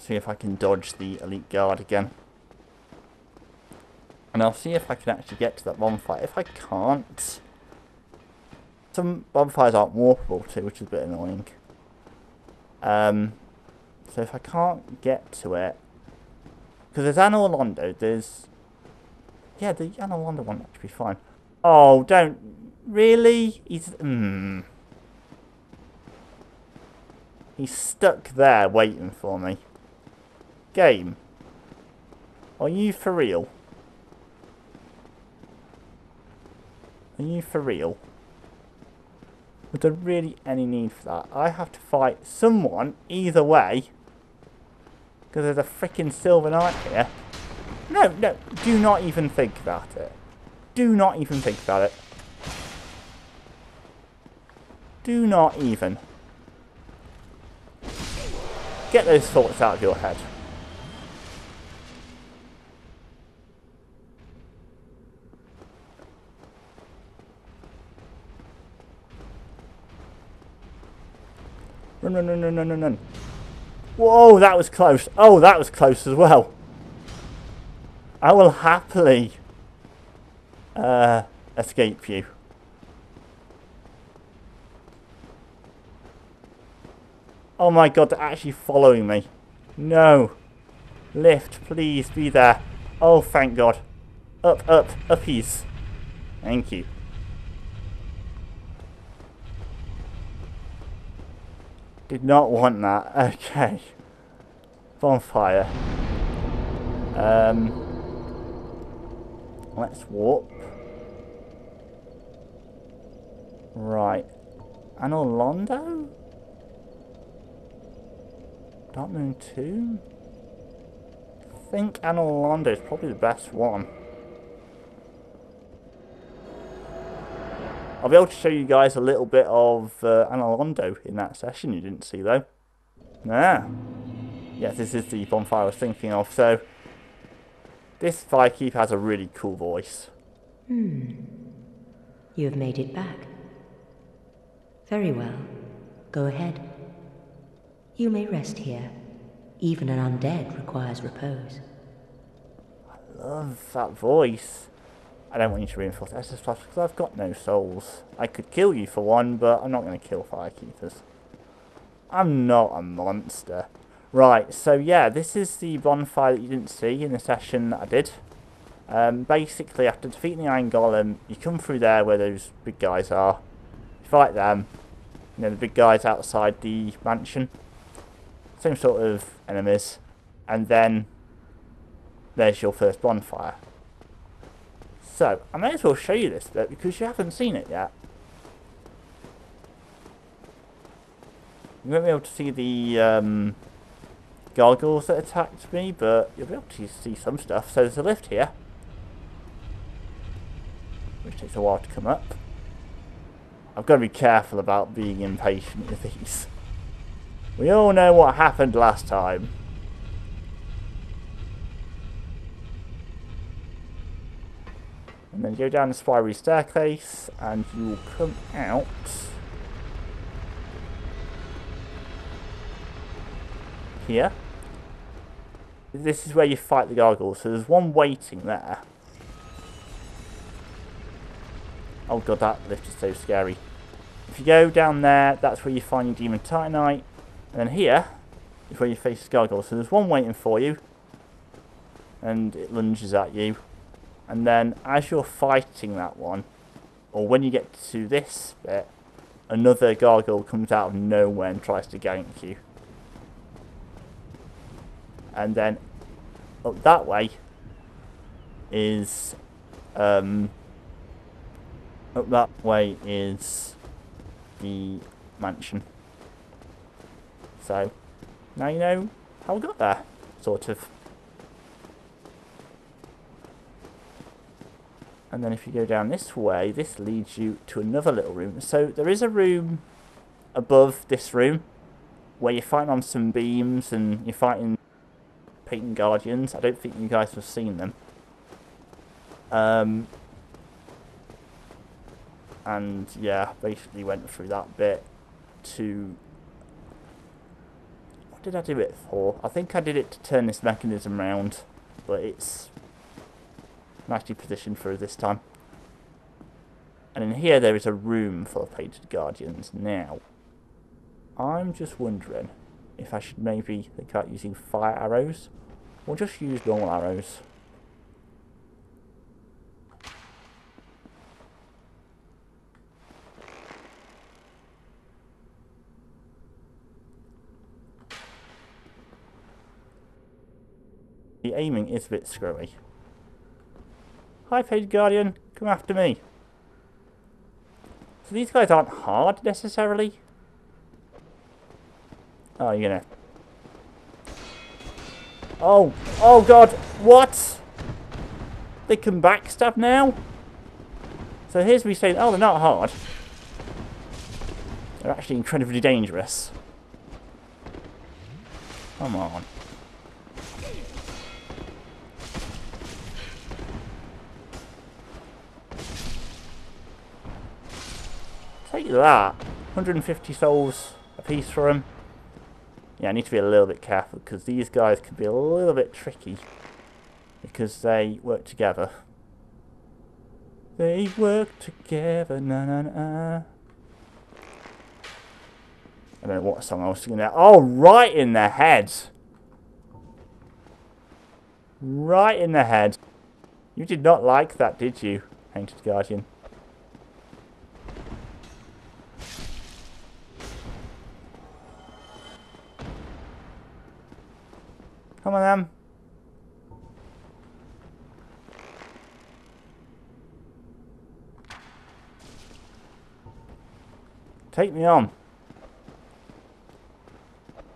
I'll see if I can dodge the elite guard again. And I'll see if I can actually get to that bonfire. If I can't... some bonfires aren't warpable too, which is a bit annoying. So if I can't get to it... because there's Anor Londo, there's... yeah, the Anor Londo one should be fine. Oh, don't... really? He's... mm. He's stuck there waiting for me. Game. Are you for real? Are you for real? Was there really any need for that? I have to fight someone either way. Because there's a freaking Silver Knight here. No, no, do not even think about it. Do not even think about it. Do not even. Get those thoughts out of your head. Run, run, run, run, run, run, run. Whoa, that was close. Oh, that was close as well. I will happily escape you. Oh my god, they're actually following me. No. Lift, please be there. Oh, thank god. Up, up, uppies. Thank you. Did not want that. Okay. Bonfire. Let's warp. Right. Anor Londo? Darkmoon 2? I think Anor Londo is probably the best one. I'll be able to show you guys a little bit of Anor Londo in that session you didn't see though. Ah. Yes, this is the bonfire I was thinking of. So, this firekeeper has a really cool voice. Hmm. You have made it back. Very well. Go ahead. You may rest here. Even an undead requires repose. I love that voice. I don't want you to reinforce SS Plus because I've got no souls. I could kill you for one, but I'm not going to kill firekeepers. I'm not a monster. Right, so yeah, this is the bonfire that you didn't see in the session that I did. Basically, after defeating the Iron Golem, you come through there where those big guys are. You fight them, and then the big guys outside the mansion. Same sort of enemies. And then there's your first bonfire. So, I may as well show you this bit because you haven't seen it yet. You won't be able to see the gargoyles that attacked me, but you'll be able to see some stuff. So there's a lift here, which takes a while to come up. I've got to be careful about being impatient with these. We all know what happened last time. And then go down the spiral staircase and you will come out. Here. This is where you fight the gargoyles. So there's one waiting there. Oh god, that lift is so scary. If you go down there, that's where you find your demon titanite. And then here is where you face the gargoyles. So there's one waiting for you. And it lunges at you. And then, as you're fighting that one, or when you get to this bit, another gargoyle comes out of nowhere and tries to gank you. And then, up that way is, the mansion. So, now you know how we got there, sort of. And then if you go down this way, this leads you to another little room. So there is a room above this room where you're fighting on some beams and you're fighting painting guardians. I don't think you guys have seen them. And yeah, basically went through that bit to What did I do it for? I think I did it to turn this mechanism round, but it's nicely positioned for this time. And in here there is a room full of Page Guardians. Now, I'm just wondering if I should maybe think about using fire arrows, or just use normal arrows. The aiming is a bit screwy. Hi Page Guardian, come after me. So these guys aren't hard necessarily. Oh, you're gonna... Oh! Oh god! What?! They can backstab now?! So here's me saying, oh, they're not hard. They're actually incredibly dangerous. Come on. Take that! 150 souls apiece for him. Yeah, I need to be a little bit careful, because these guys could be a little bit tricky, because they work together. They work together, na-na-na. I don't know what song I was singing there. Oh, right in the head! Right in the head. You did not like that, did you, Painted Guardian? Come on, then. Take me on.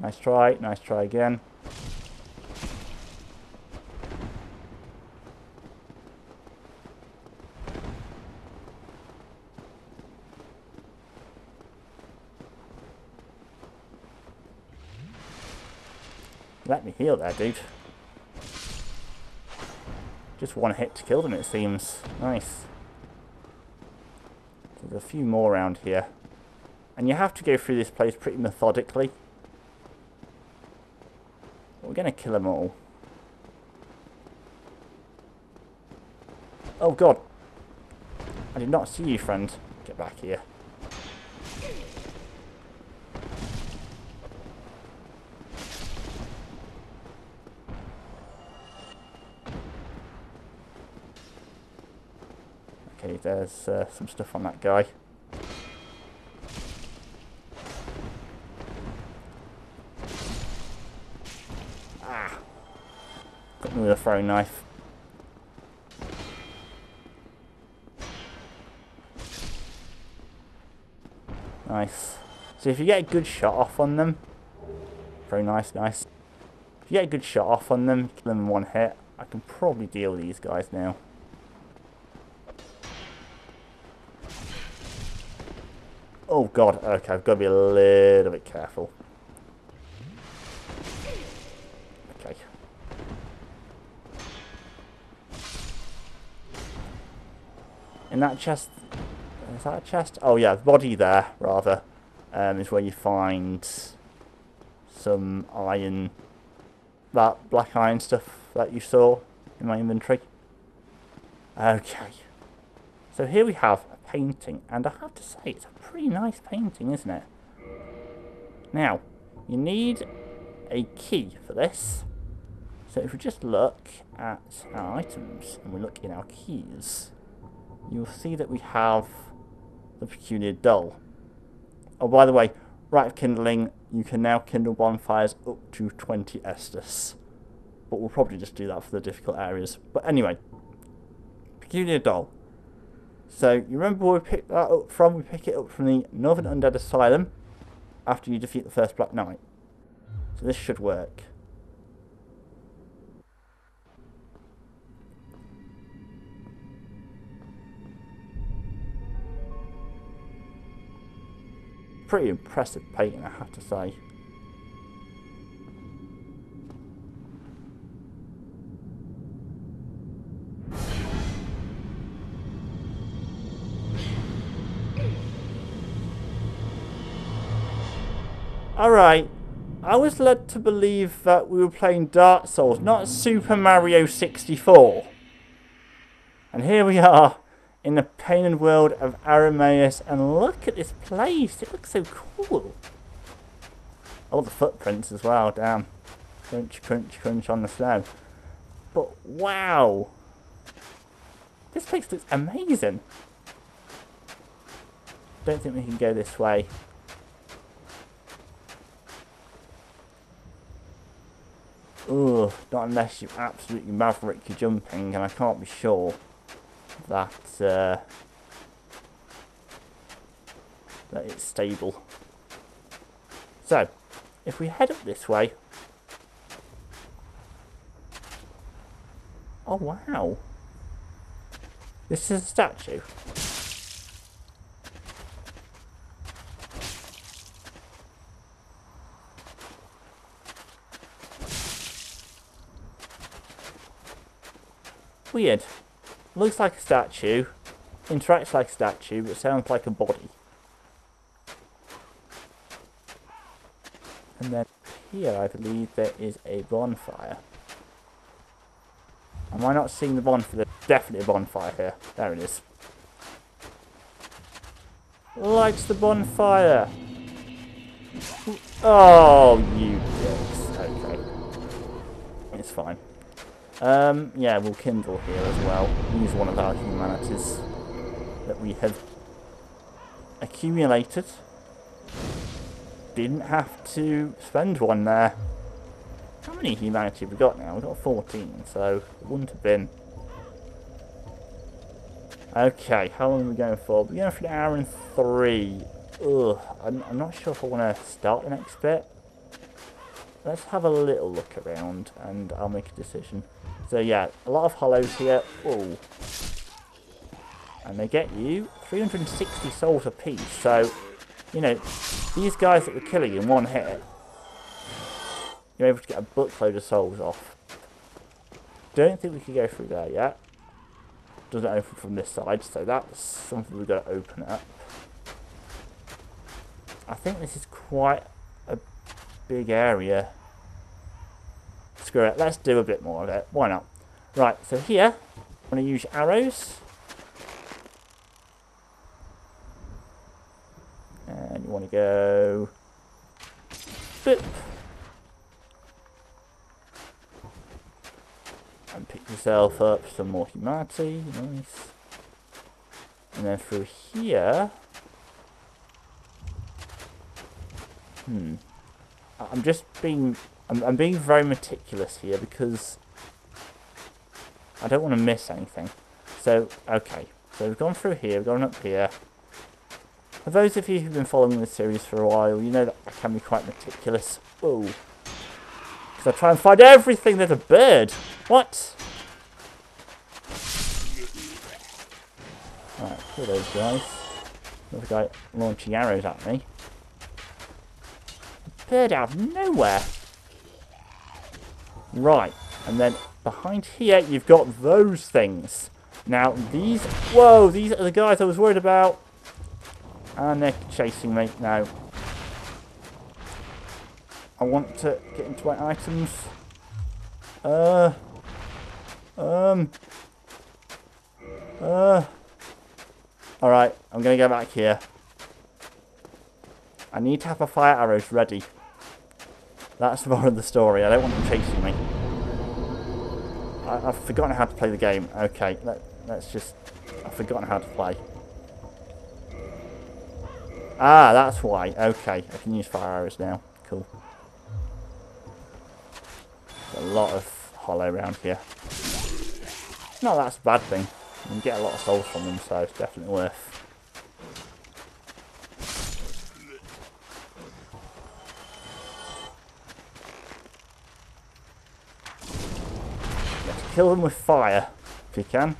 Nice try again. Let me heal there, dude. Just one hit to kill them, it seems. Nice. There's a few more around here. And you have to go through this place pretty methodically. But we're going to kill them all. Oh, God. I did not see you, friend. Get back here. There's some stuff on that guy. Ah! Got me with a throwing knife. Nice. So if you get a good shot off on them... Very nice, nice. If you get a good shot off on them, kill them in one hit, I can probably deal with these guys now. Oh god, okay, I've got to be a little bit careful. Okay. In that chest... Is that a chest? Oh yeah, the body there, rather, is where you find some iron... That black iron stuff that you saw in my inventory. Okay. So here we have... painting, and I have to say it's a pretty nice painting, isn't it? Now, you need a key for this, so if we just look at our items and we look in our keys, you'll see that we have the peculiar doll. Oh, by the way, right of kindling, you can now kindle bonfires up to 20 Estus, but we'll probably just do that for the difficult areas. But anyway, peculiar doll. So, you remember where we picked that up from? We pick it up from the Northern Undead Asylum after you defeat the first Black Knight. So this should work. Pretty impressive painting, I have to say. Alright, I was led to believe that we were playing Dark Souls, not Super Mario 64. And here we are in the painted world of Aramaeus, and look at this place, it looks so cool. All the footprints as well, damn. Crunch, crunch, crunch on the snow. But wow! This place looks amazing. Don't think we can go this way. Ugh, not unless you absolutely maverick your jumping, and I can't be sure that that it's stable. So, if we head up this way, oh wow, this is a statue. Weird. Looks like a statue, interacts like a statue, but sounds like a body. And then here I believe there is a bonfire. Am I not seeing the bonfire? There's definitely a bonfire here. There it is. Lights the bonfire! Oh, you dicks. Okay. It's fine. Yeah, we'll kindle here as well. Use one of our humanities that we have accumulated. Didn't have to spend one there. How many humanity have we got now? We've got 14, so it wouldn't have been. Okay, how long are we going for? We're going for an hour and 3. Ugh, I'm not sure if I want to start the next bit. Let's have a little look around and I'll make a decision. So yeah, a lot of hollows here. Ooh. And they get you 360 souls a piece. So, you know, these guys that were killing in one hit, you're able to get a buttload of souls off. Don't think we can go through there yet. Doesn't open from this side, so that's something we've got to open up. I think this is quite a big area. Screw it, let's do a bit more of it. Why not? Right, so here, I'm going to use arrows. And you want to go... Boop. And pick yourself up some more humanity. Nice. And then through here... I'm just being... I'm being very meticulous here because I don't want to miss anything. So, okay. So we've gone through here, we've gone up here. For those of you who've been following this series for a while, you know that I can be quite meticulous. Whoa. Because I try and find everything. There's a bird. What? Alright, kill those guys. Another guy launching arrows at me. A bird out of nowhere. Right, and then behind here you've got those things. Now these, whoa, these are the guys I was worried about. And they're chasing me now. I want to get into my items. Alright, I'm gonna go back here. I need to have my fire arrows ready. That's the moral of the story. I don't want them chasing me. I've forgotten how to play the game. Okay, let's just... I've forgotten how to play. Ah, that's why. Okay, I can use fire arrows now. Cool. There's a lot of hollow around here. No, that's a bad thing. You can get a lot of souls from them, so it's definitely worth... Kill them with fire, if you can.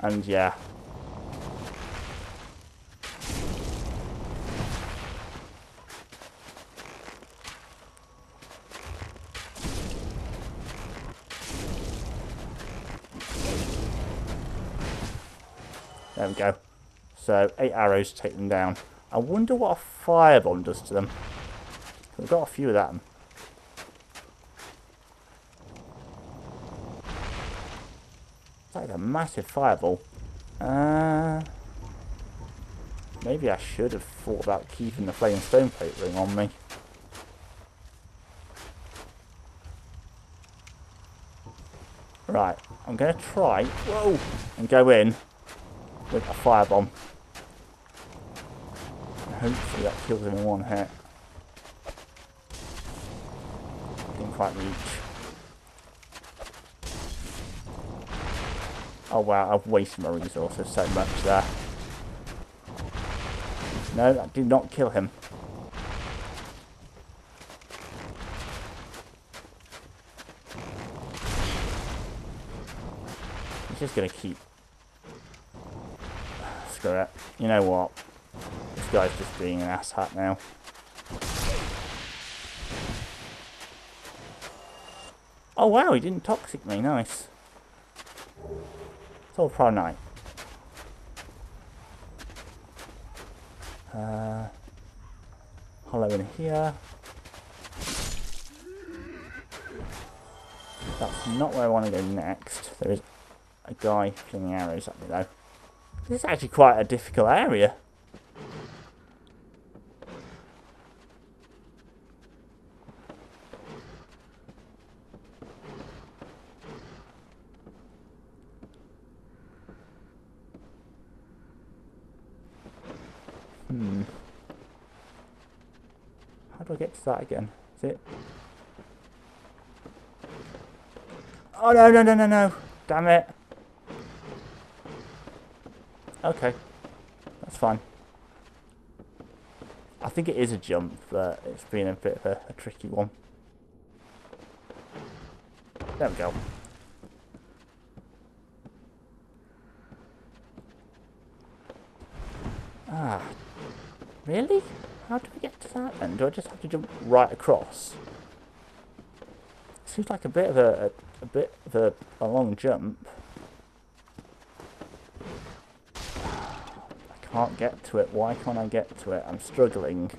And yeah. There we go. So 8 arrows to take them down. I wonder what a fire bomb does to them. We've got a few of them. It's like a massive fireball. Maybe I should have thought about keeping the flame stone plate ring on me. Right, I'm going to try and go in with a firebomb. Hopefully that kills him in one hit. Didn't quite reach. Oh wow, I've wasted my resources so much there. No, that did not kill him. He's just going to keep... Screw it. You know what? This guy's just being an asshat now. Oh wow, he didn't toxic me. Nice. It's all Pro Knight. Hollow in here. That's not where I want to go next. There is a guy flinging arrows at me though. This is actually quite a difficult area. How do I get to that again? Is it? Oh no, no, no, no, no! Damn it! Okay, that's fine. I think it is a jump, but it's been a bit of a tricky one. There we go. Ah. Really? How do we get to that then? Do I just have to jump right across? Seems like a bit of a long jump. I can't get to it. Why can't I get to it? I'm struggling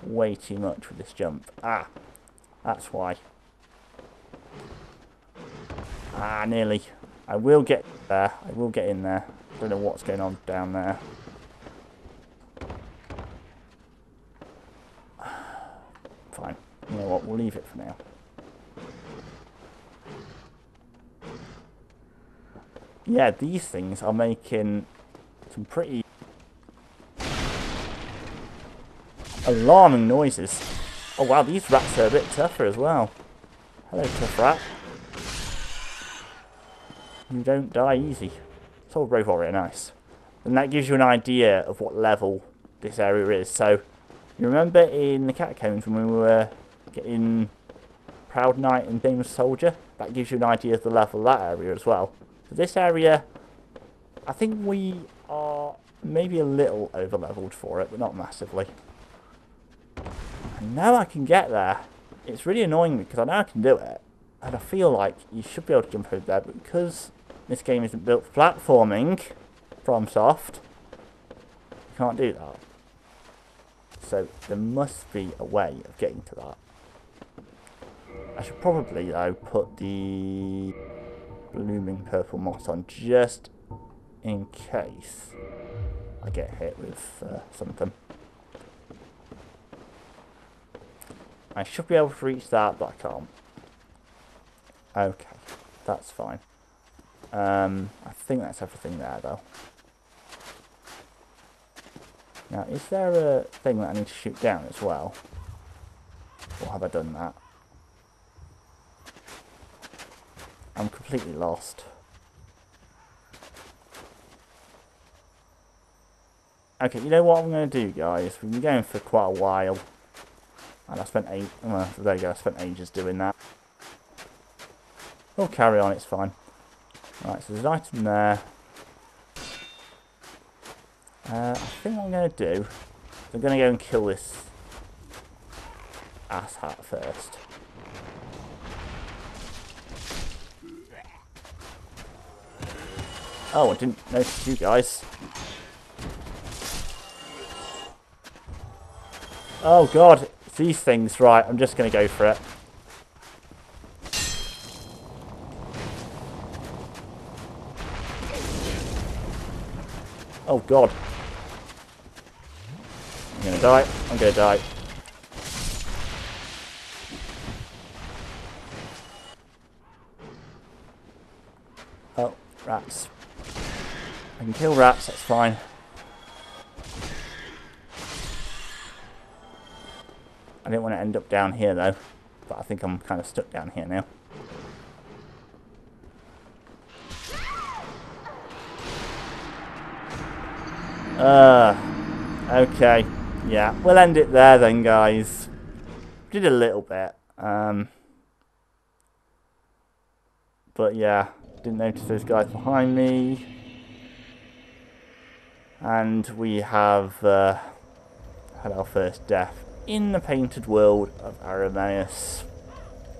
way too much with this jump. Ah, that's why. Ah, nearly. I will get there. I will get in there. I don't know what's going on down there. Fine. You know what? We'll leave it for now. Yeah, these things are making some pretty alarming noises. Oh wow, these rats are a bit tougher as well. Hello, tough rat. You don't die easy. It's all Brave Warrior, nice. And that gives you an idea of what level this area is. So, you remember in the catacombs when we were getting Proud Knight and Famous Soldier? That gives you an idea of the level of that area as well. So this area, I think we are maybe a little over-leveled for it, but not massively. I know I can get there. It's really annoying me because I know I can do it. And I feel like you should be able to jump over there, but because this game isn't built for platforming from Soft, you can't do that. So there must be a way of getting to that. I should probably, though, put the blooming purple moss on just in case I get hit with something. I should be able to reach that, but I can't. Okay, that's fine. I think that's everything there, though. Now, is there a thing that I need to shoot down as well? Or have I done that? I'm completely lost. Okay, you know what I'm going to do, guys? We've been going for quite a while. And I spent there you go, I spent ages doing that. We'll carry on, it's fine. Right, so there's an item there. I think what I'm going to do is I'm going to go and kill this asshat first. Oh, I didn't notice you guys. Oh god, it's these things. Right, I'm just going to go for it. Oh god. I'm going to die. I'm going to die. Oh, rats. I can kill rats, that's fine. I didn't want to end up down here though, but I think I'm kind of stuck down here now. Okay, yeah, we'll end it there then, guys. Did a little bit, but yeah, didn't notice those guys behind me. And we have had our first death in the painted world of Aramaeus.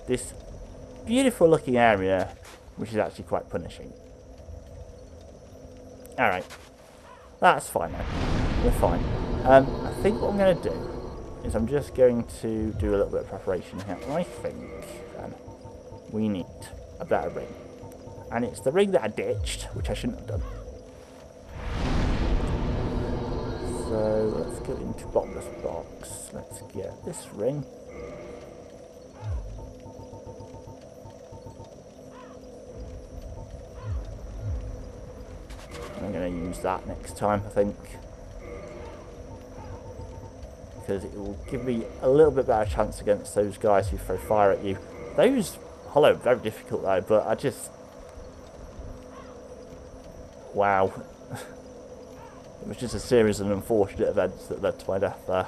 This beautiful looking area, which is actually quite punishing. Alright, that's fine now. We're fine. I think what I'm going to do is I'm just going to do a little bit of preparation here. I think we need a better ring. And it's the ring that I ditched, which I shouldn't have done. So let's go into bottomless box. Let's get this ring. I'm going to use that next time, I think, because it will give me a little bit better chance against those guys who throw fire at you. Those hollow, very difficult though. But I just, wow. It was just a series of unfortunate events that led to my death there.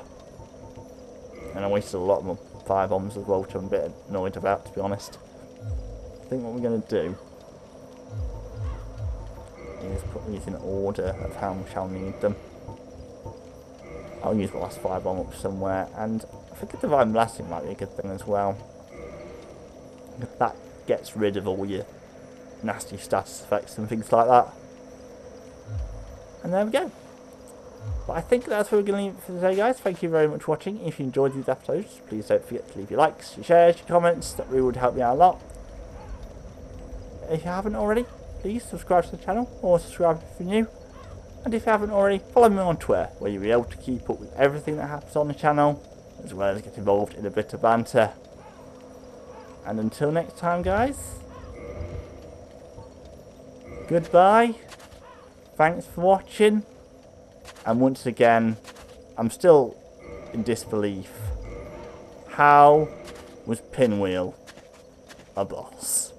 And I wasted a lot of my firebombs as well, which I'm a bit annoyed about, to be honest. I think what we're going to do is put these in order of how we shall need them. I'll use my last firebomb up somewhere, and I think a divine blessing might be a good thing as well. That gets rid of all your nasty status effects and things like that. And there we go. But I think that's what we're going to leave it for today, guys. Thank you very much for watching. If you enjoyed these episodes, please don't forget to leave your likes, your shares, your comments. That really would help me out a lot. If you haven't already, please subscribe to the channel, or subscribe if you're new. And if you haven't already, follow me on Twitter, where you'll be able to keep up with everything that happens on the channel, as well as get involved in a bit of banter. And until next time, guys, goodbye. Thanks for watching, and once again, I'm still in disbelief. How was Pinwheel a boss?